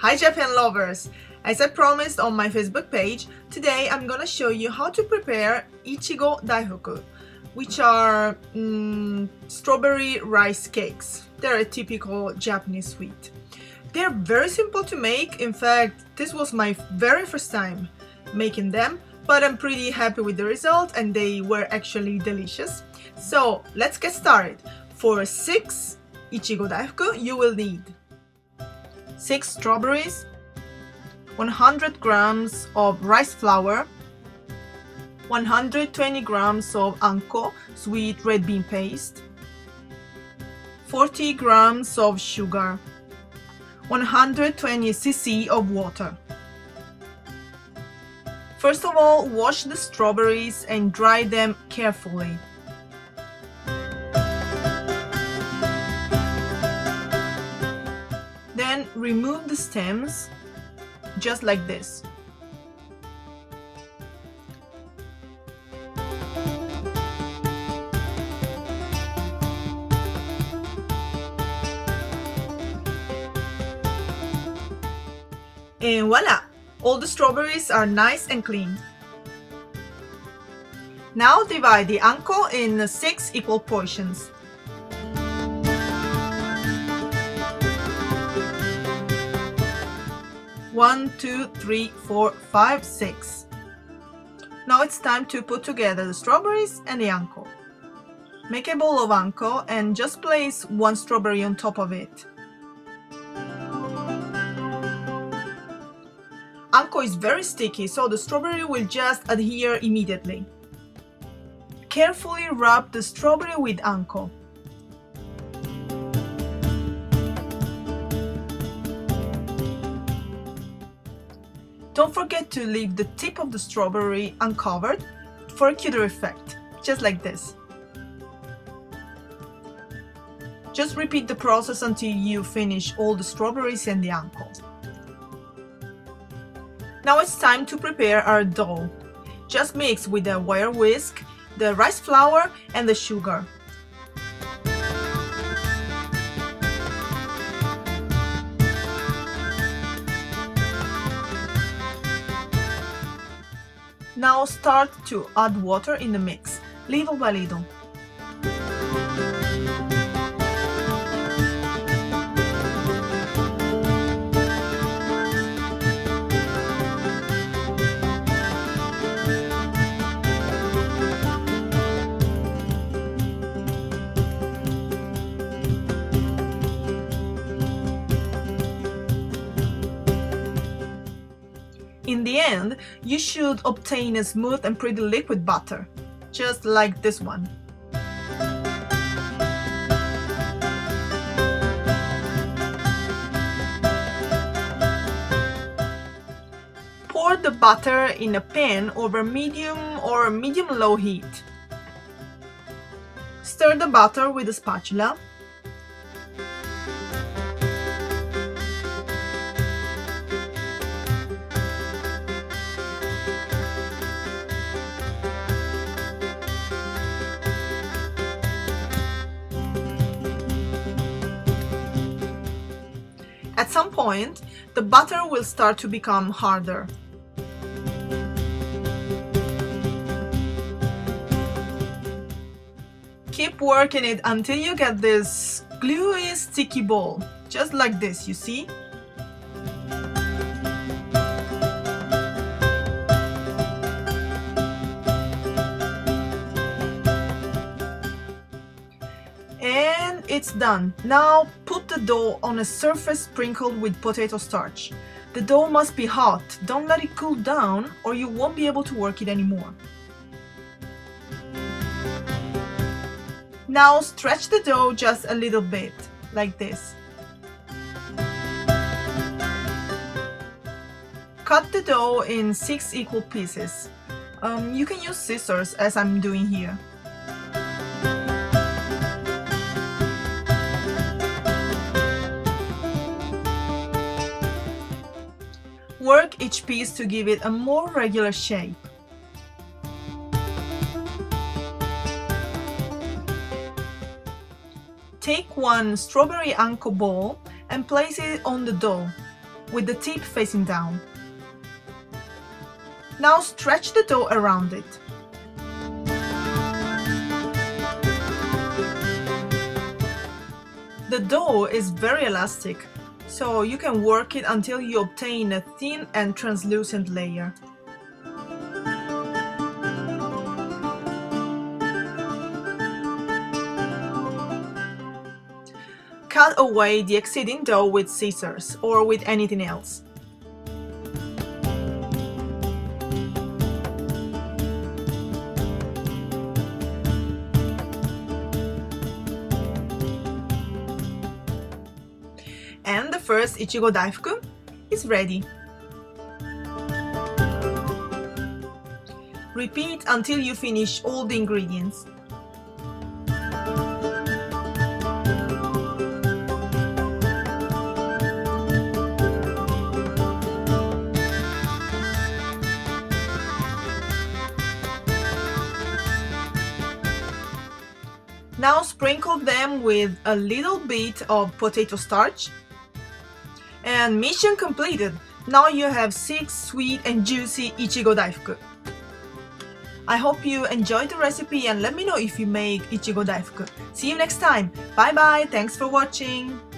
Hi Japan lovers! As I promised on my Facebook page, today I'm gonna show you how to prepare Ichigo Daifuku, which are strawberry rice cakes. They're a typical Japanese sweet. They're very simple to make. In fact, this was my very first time making them, but I'm pretty happy with the result and they were actually delicious. So let's get started. For 6 Ichigo Daifuku, you will need 6 strawberries, 100 grams of rice flour, 120 grams of anko, sweet red bean paste, 40 grams of sugar, 120 cc of water. First of all, wash the strawberries and dry them carefully. Then remove the stems, just like this. And voila! All the strawberries are nice and clean. Now divide the anko in 6 equal portions. One, two, three, four, five, six. Now it's time to put together the strawberries and the anko. Make a bowl of anko and just place 1 strawberry on top of it. Anko is very sticky, so the strawberry will just adhere immediately. Carefully rub the strawberry with anko. Don't forget to leave the tip of the strawberry uncovered for a cuter effect, just like this. Just repeat the process until you finish all the strawberries and the anko. Now it's time to prepare our dough. Just mix with a wire whisk the rice flour and the sugar. Now start to add water in the mix, little by little. In the end, you should obtain a smooth and pretty liquid batter, just like this one. Pour the batter in a pan over medium or medium-low heat. Stir the batter with a spatula. At some point, the batter will start to become harder. Keep working it until you get this gluey, sticky ball, just like this, you see? And it's done. Now put the dough on a surface sprinkled with potato starch. The dough must be hot. Don't let it cool down or you won't be able to work it anymore. Now stretch the dough just a little bit, like this. Cut the dough in 6 equal pieces. You can use scissors as I'm doing here. Work each piece to give it a more regular shape. Take 1 strawberry anko ball and place it on the dough. with the tip facing down. Now stretch the dough around it. The dough is very elastic, so you can work it until you obtain a thin and translucent layer. Cut away the exceeding dough with scissors or with anything else. And the first Ichigo Daifuku is ready. Repeat until you finish all the ingredients. Now sprinkle them with a little bit of potato starch. And mission completed! Now you have 6 sweet and juicy Ichigo Daifuku. I hope you enjoyed the recipe and let me know if you make Ichigo Daifuku. See you next time! Bye bye! Thanks for watching!